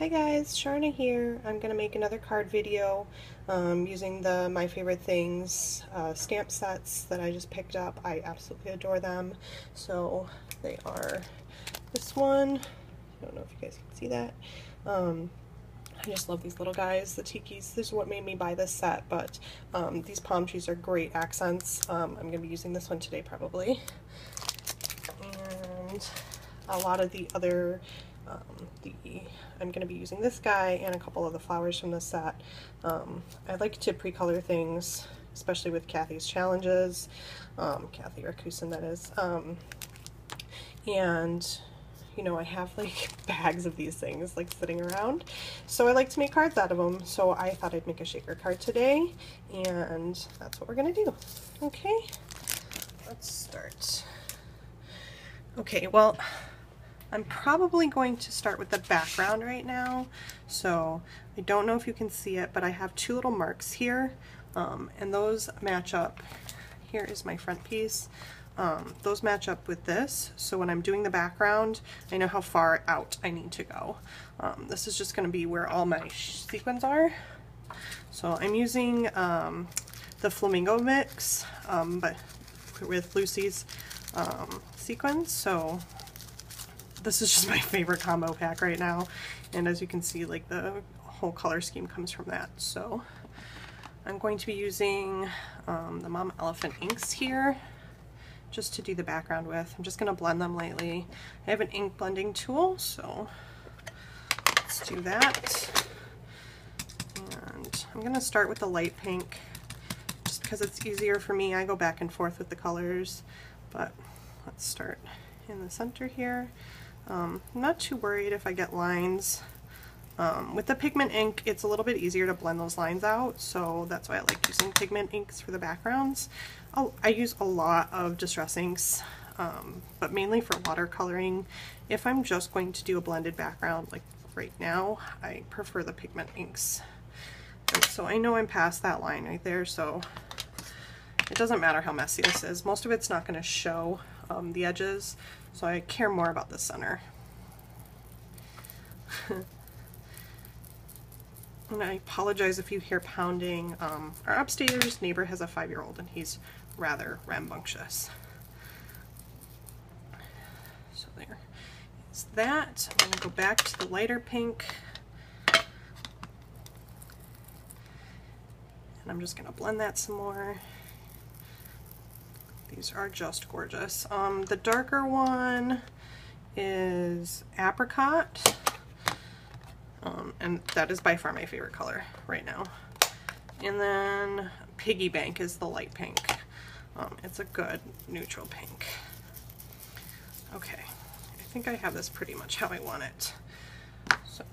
Hi guys, Sharna here. I'm going to make another card video using the My Favorite Things stamp sets that I just picked up. I absolutely adore them. So they are this one. I don't know if you guys can see that. I just love these little guys, the Tikis. This is what made me buy this set, but these palm trees are great accents. I'm going to be using this one today probably. And a lot of the other I'm going to be using this guy and a couple of the flowers from this set. I like to pre-color things, especially with Kathy's challenges, Kathy Rakusen that is, and you know I have like bags of these things like sitting around, so I like to make cards out of them, so I thought I'd make a shaker card today, and that's what we're going to do. Okay, let's start. Okay, well, I'm probably going to start with the background right now, so I don't know if you can see it, but I have two little marks here, and those match up. Here is my front piece. Those match up with this, so when I'm doing the background, I know how far out I need to go. This is just going to be where all my sequins are. So I'm using the Flamingo Mix, but with Lucy's sequins, so this is just my favorite combo pack right now, and as you can see, like, the whole color scheme comes from that. So I'm going to be using the Mom Elephant inks here just to do the background with. I'm just going to blend them lightly. I have an ink blending tool, so let's do that. And I'm going to start with the light pink just because it's easier for me. I go back and forth with the colors, but let's start in the center here. I'm not too worried if I get lines. With the pigment ink, it's a little bit easier to blend those lines out, so that's why I like using pigment inks for the backgrounds. I use a lot of Distress Inks, but mainly for watercoloring. If I'm just going to do a blended background, like right now, I prefer the pigment inks. And so I know I'm past that line right there, so it doesn't matter how messy this is. Most of it's not going to show the edges, so I care more about the center. And I apologize if you hear pounding. Our upstairs neighbor has a 5-year-old and he's rather rambunctious. So there is that. I'm going to go back to the lighter pink. And I'm just going to blend that some more. These are just gorgeous. The darker one is Apricot, and that is by far my favorite color right now. And then Piggy Bank is the light pink. It's a good neutral pink. Okay, I think I have this pretty much how I want it. So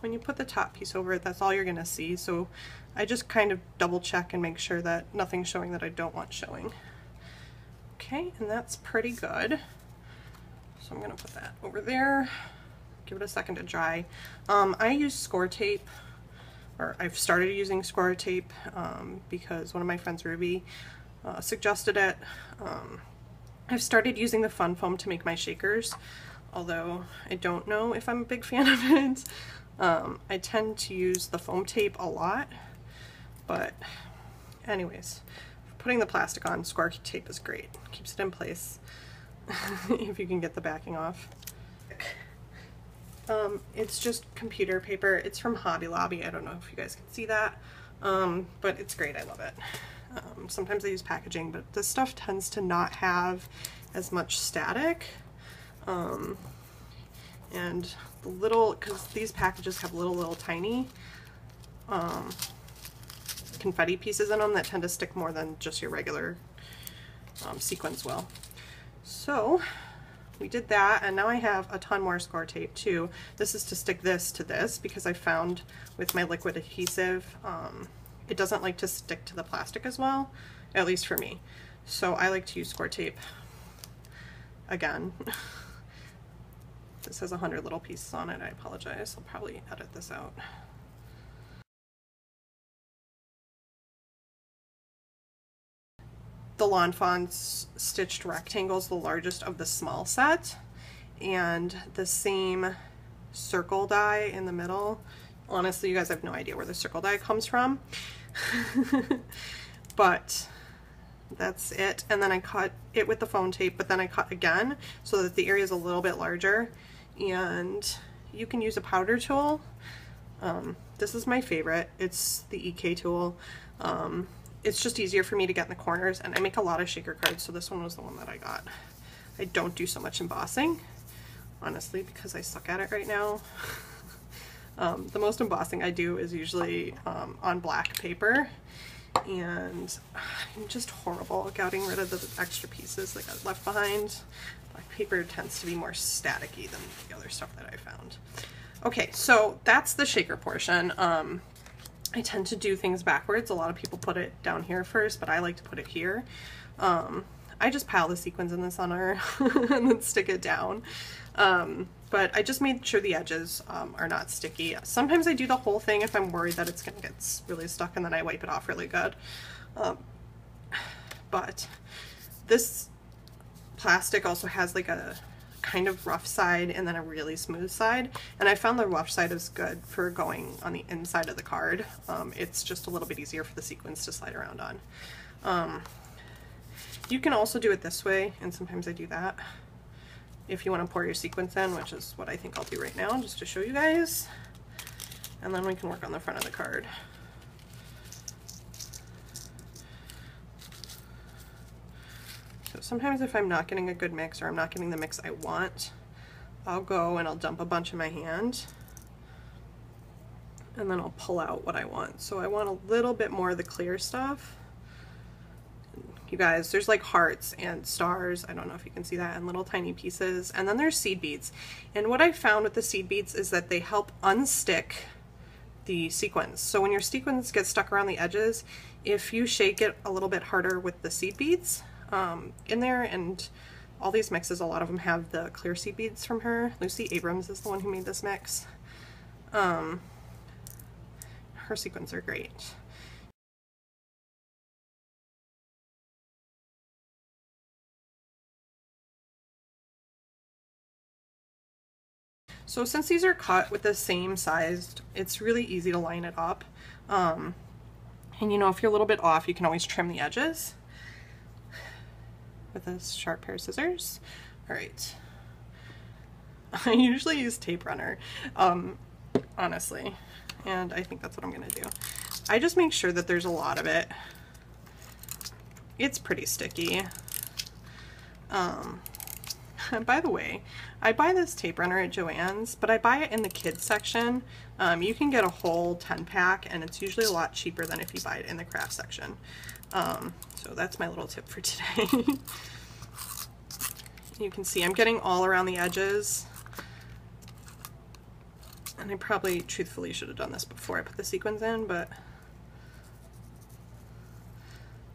when you put the top piece over it, that's all you're going to see. So I just kind of double check and make sure that nothing's showing that I don't want showing. Okay, and that's pretty good. So I'm going to put that over there, give it a second to dry. I use score tape, or I've started using score tape because one of my friends, Ruby, suggested it. I've started using the Fun Foam to make my shakers, although I don't know if I'm a big fan of it. I tend to use the foam tape a lot, but anyways. Putting the plastic on, score tape is great. Keeps it in place if you can get the backing off. It's just computer paper. It's from Hobby Lobby. I don't know if you guys can see that, but it's great. I love it. Sometimes I use packaging, but this stuff tends to not have as much static. And the little, because these packages have little tiny confetti pieces in them that tend to stick more than just your regular sequins will. So we did that, and now I have a ton more score tape too. This is to stick this to this because I found with my liquid adhesive it doesn't like to stick to the plastic as well, at least for me. So I like to use score tape again. This has 100 little pieces on it. I apologize. I'll probably edit this out. The Lawn Fawn stitched rectangle is the largest of the small set, and the same circle die in the middle. Honestly, you guys have no idea where the circle die comes from. But that's it. And then I cut it with the foam tape, but then I cut again so that the area is a little bit larger. And you can use a powder tool. This is my favorite. It's the EK tool. It's just easier for me to get in the corners, and I make a lot of shaker cards, so this one was the one that I got. I don't do so much embossing, honestly, because I suck at it right now. The most embossing I do is usually on black paper, and I'm just horrible at getting rid of the extra pieces that got left behind. Black paper tends to be more staticky than the other stuff that I found. Okay, so that's the shaker portion. I tend to do things backwards. A lot of people put it down here first, but I like to put it here. I just pile the sequins in the center and then stick it down. But I just made sure the edges are not sticky. Sometimes I do the whole thing if I'm worried that it's gonna get really stuck, and then I wipe it off really good. But this plastic also has like a kind of rough side and then a really smooth side, and I found the rough side is good for going on the inside of the card. It's just a little bit easier for the sequins to slide around on. You can also do it this way, and sometimes I do that if you want to pour your sequins in, which is what I think I'll do right now just to show you guys, and then we can work on the front of the card. So sometimes if I'm not getting a good mix, or I'm not getting the mix I want, I'll go and I'll dump a bunch in my hand, and then I'll pull out what I want. So I want a little bit more of the clear stuff. You guys, there's like hearts and stars, I don't know if you can see that, and little tiny pieces, and then there's seed beads. And what I found with the seed beads is that they help unstick the sequins. So when your sequins get stuck around the edges, if you shake it a little bit harder with the seed beads, in there, and all these mixes, a lot of them have the clear seed beads from her. Lucy Abrams is the one who made this mix. Her sequins are great. So since these are cut with the same size, it's really easy to line it up. And you know, if you're a little bit off, you can always trim the edges with a sharp pair of scissors. All right. I usually use tape runner, honestly, and I think that's what I'm gonna do. I just make sure that there's a lot of it. It's pretty sticky. By the way, I buy this tape runner at Joann's, but I buy it in the kids section. You can get a whole 10-pack, and it's usually a lot cheaper than if you buy it in the craft section. So that's my little tip for today. You can see I'm getting all around the edges, and I probably truthfully should have done this before I put the sequins in, but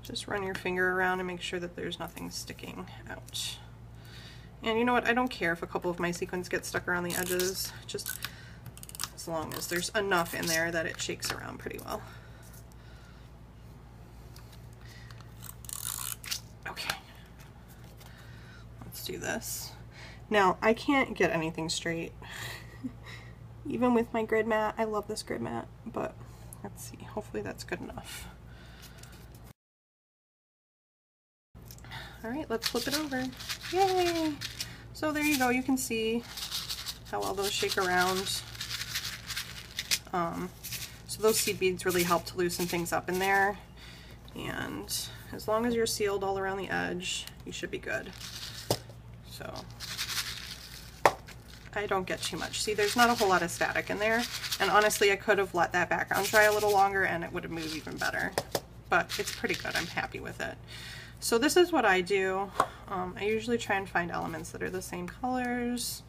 just run your finger around and make sure that there's nothing sticking out. And you know what, I don't care if a couple of my sequins get stuck around the edges, just as long as there's enough in there that it shakes around pretty well. Okay, let's do this. Now, I can't get anything straight, even with my grid mat. I love this grid mat, but let's see, hopefully that's good enough. All right, let's flip it over. Yay! So there you go. You can see how all those shake around. So those seed beads really help to loosen things up in there. And as long as you're sealed all around the edge, you should be good. So I don't get too much. See, there's not a whole lot of static in there. And honestly, I could have let that background dry a little longer and it would have moved even better. But it's pretty good. I'm happy with it. So this is what I do. I usually try and find elements that are the same colors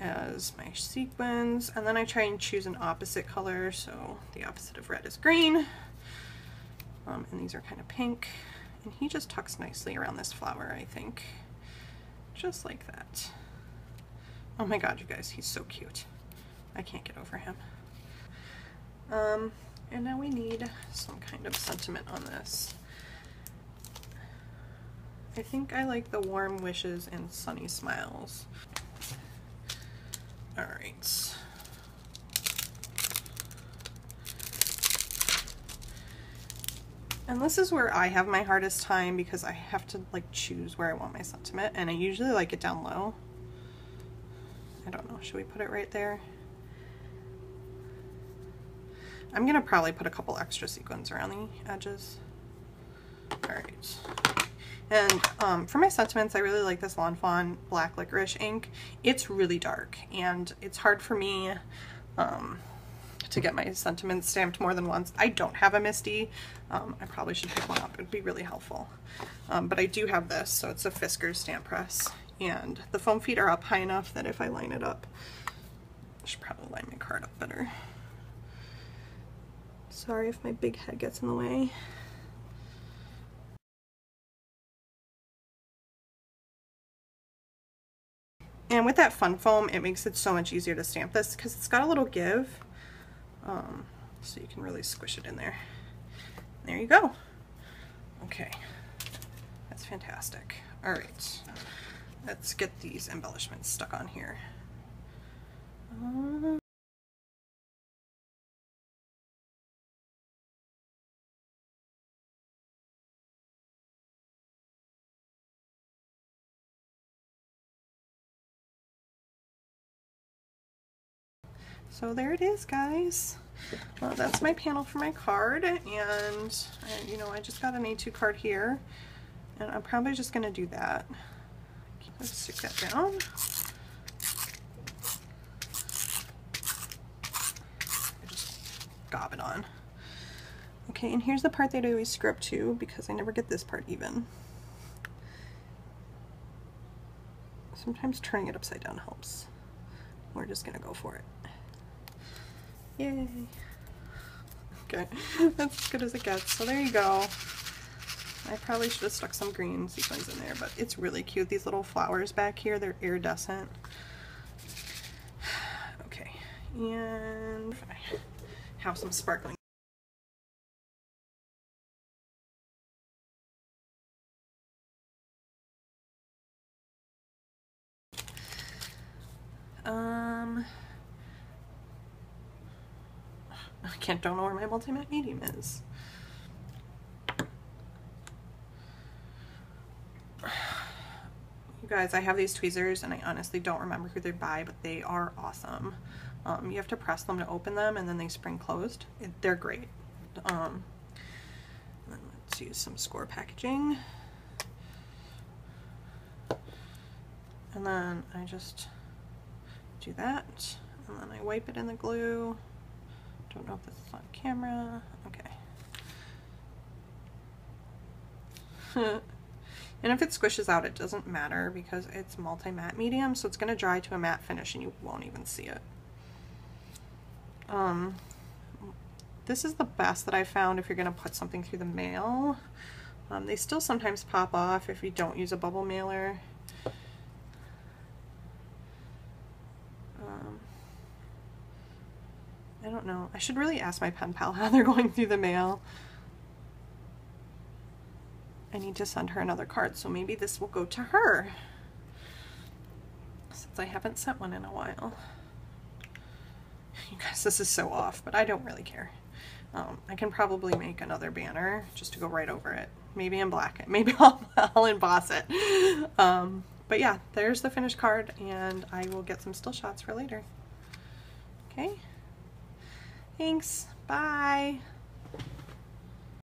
as my sequins, and then I try and choose an opposite color. So the opposite of red is green, and these are kind of pink. And he just tucks nicely around this flower, I think. Just like that. Oh my god, you guys, he's so cute. I can't get over him. And now we need some kind of sentiment on this. I think I like the warm wishes and sunny smiles. inks. And this is where I have my hardest time because I have to like choose where I want my sentiment, and I usually like it down low. I don't know, should we put it right there? I'm gonna probably put a couple extra sequins around the edges. All right. And for my sentiments, I really like this Lawn Fawn Black Licorice ink. It's really dark, and it's hard for me to get my sentiments stamped more than once. I don't have a MISTI. I probably should pick one up. It'd be really helpful. But I do have this, so it's a Fiskars Stamp Press. And the foam feet are up high enough that if I line it up, I should probably line my card up better. Sorry if my big head gets in the way. And with that fun foam, it makes it so much easier to stamp this because it's got a little give. So you can really squish it in there. There you go. Okay, that's fantastic. All right, let's get these embellishments stuck on here. So there it is, guys. Well, that's my panel for my card, and you know, I just got an A2 card here, and I'm probably just gonna do that. Let's stick that down. Just gob it on. Okay, and here's the part that I always screw up to because I never get this part even. Sometimes turning it upside down helps. We're just gonna go for it. Yay. Okay, that's as good as it gets. So there you go. I probably should have stuck some green sequins in there, but it's really cute. These little flowers back here, they're iridescent. Okay, and if I have some sparkling. I don't know where my multi-matte medium is. You guys, I have these tweezers and I honestly don't remember who they buy, but they are awesome. You have to press them to open them and then they spring closed. They're great. And then let's use some score packaging. And then I just do that and then I wipe it in the glue. Don't know if this is on camera. Okay. And if it squishes out, it doesn't matter because it's multi-matte medium, so it's going to dry to a matte finish and you won't even see it. This is the best that I found if you're going to put something through the mail. They still sometimes pop off if you don't use a bubble mailer. I don't know. I should really ask my pen pal how they're going through the mail. I need to send her another card, so maybe this will go to her, since I haven't sent one in a while. You guys, this is so off, but I don't really care. I can probably make another banner just to go right over it. Maybe in black. Maybe I'll emboss it. But yeah, there's the finished card, and I will get some still shots for later. Okay. Thanks. Bye.